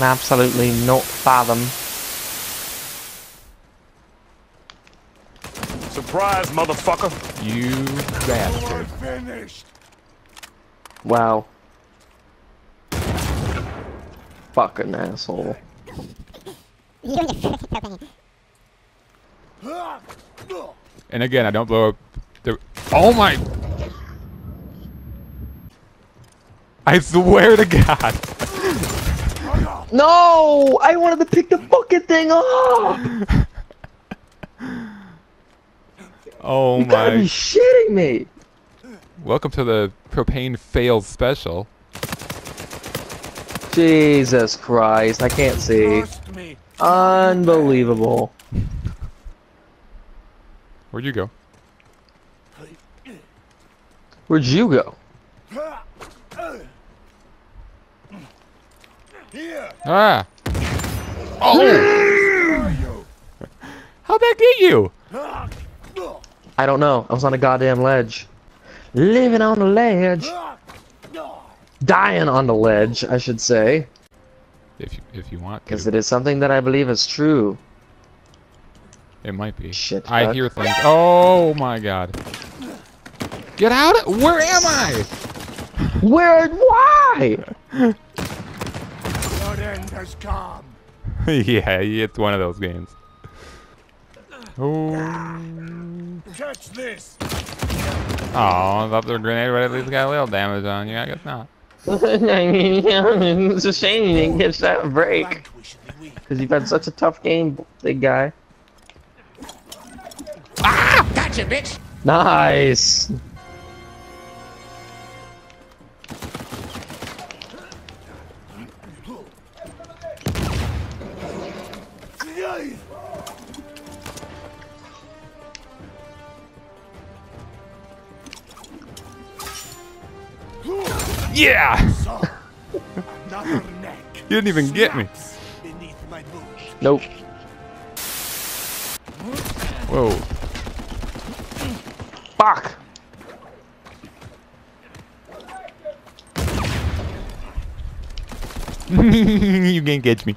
can absolutely not fathom. Surprise, motherfucker! You bastard. Finished. Wow. Fucking asshole. And again, I don't blow up the... Oh my... I swear to God. No! I wanted to pick the fucking thing up! Oh my... You gotta be shitting me! Welcome to the propane fails special. Jesus Christ, I can't see. Unbelievable. Where'd you go? Where'd you go? Ah! Oh! How'd that get you? I don't know. I was on a goddamn ledge. Living on the ledge. Dying on the ledge, I should say. If you want to. Because it is something that I believe is true. It might be. Shit. I hear things. Oh my God. Get out of... Where am I? Where? Why? Come. Yeah, it's one of those games. Oh. Catch this. Oh, I thought the grenade would at least got a little damage on you. I guess not. I mean, it's a shame you didn't get that break. Because you've had such a tough game, big guy. Ah! Gotcha, bitch! Nice! Yeah! You didn't even get me. Nope. Whoa. Fuck! You can't catch me.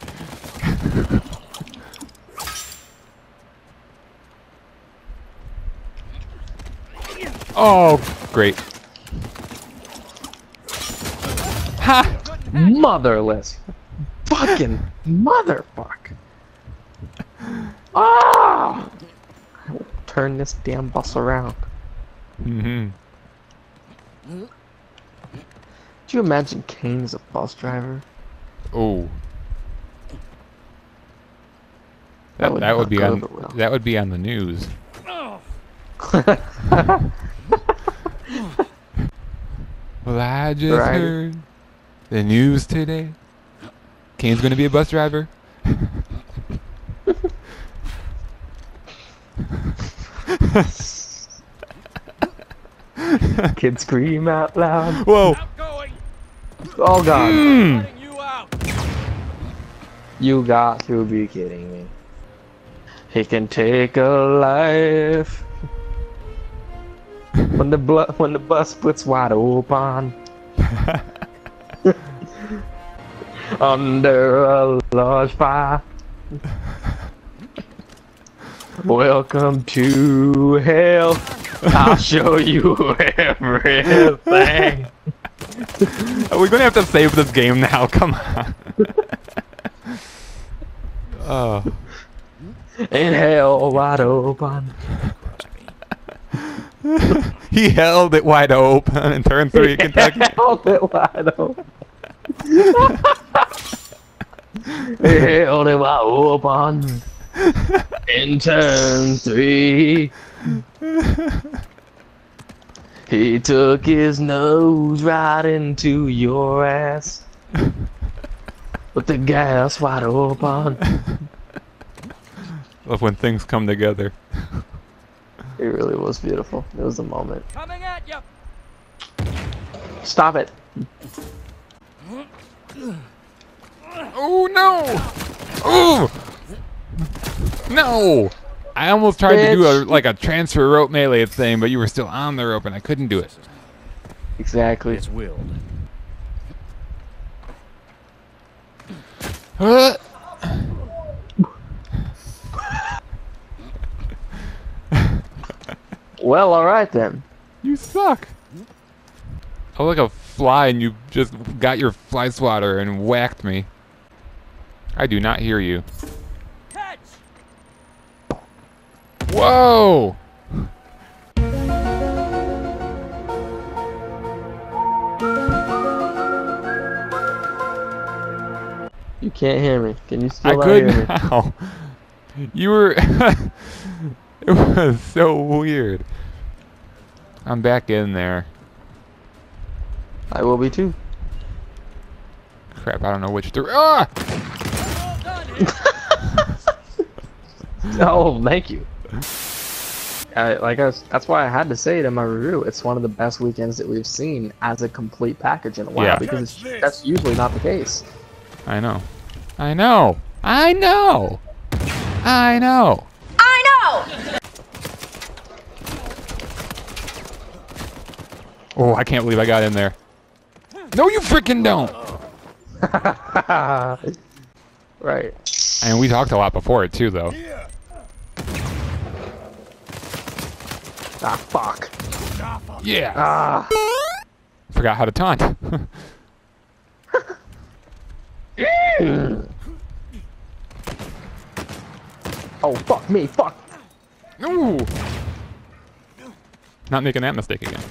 Oh, great. Ha! Motherless. Fucking motherfuck. Ah! I will turn this damn bus around. Mm-hmm. Could you imagine Kane as a bus driver? Oh. That would be on the news. Well, I just heard the news today. Kane's gonna be a bus driver. Kids scream out loud. Whoa! Oh God! You got to be kidding me. He can take a life. When the bus splits wide open. Under a large fire. Welcome to hell. I'll show you everything. Are we gonna have to save this game now? Come on. Oh. In hell wide open. He held it wide open in turn 3 Kentucky. He held it wide open. He held it wide open in turn 3. He took his nose right into your ass with the gas wide open. Love when things come together. It really was beautiful. It was a moment. Coming at you. Stop it. Oh no! Oh no! I almost tried to do like a transfer rope melee thing, but you were still on the rope and I couldn't do it. Exactly. It's willed. Well, alright then. You suck. I was like a fly and you just got your fly swatter and whacked me. I do not hear you. Catch! Whoa! You can't hear me. Can you still hear me? I could now. You were... It was so weird. I'm back in there. I will be too. Crap, I don't know which through. Ah! Oh, thank you. That's why I had to say it in my review. It's one of the best weekends that we've seen as a complete package in a while, yeah. Because that's usually not the case. I know. I know. I know. I know. I know. Oh, I can't believe I got in there. No, you freaking don't. Right. And we talked a lot before it too, though. Yeah. Ah, fuck. Yeah. Forgot how to taunt. Oh, fuck me, fuck. Ooh. Not making that mistake again.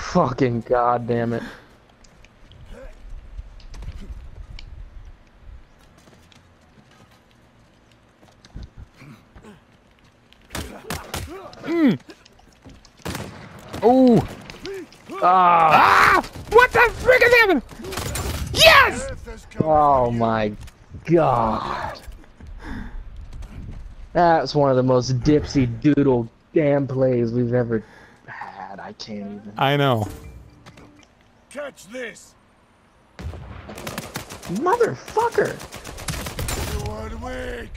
Fucking goddamn it. Oh. Ah! What the frick is happening? Yes! Oh my god. That's one of the most dipsy doodle damn plays we've ever had. I can't even. I know. Catch this. Motherfucker. You are weak.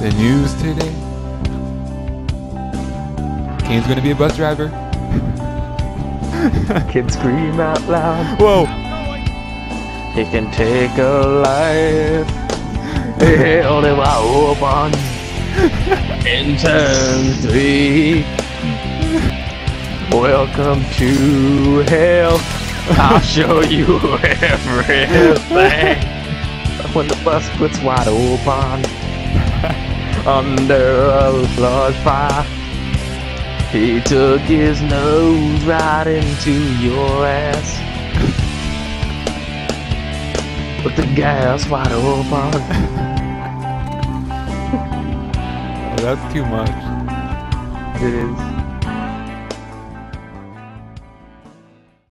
The news today. Kane's gonna be a bus driver. Can scream out loud. Whoa. He can take a life. Held him out open in turn 3. Welcome to hell. I'll show you everything. When the bus puts wide open under a large fire, he took his nose right into your ass. With the gas wide open. Oh, that's too much. It is.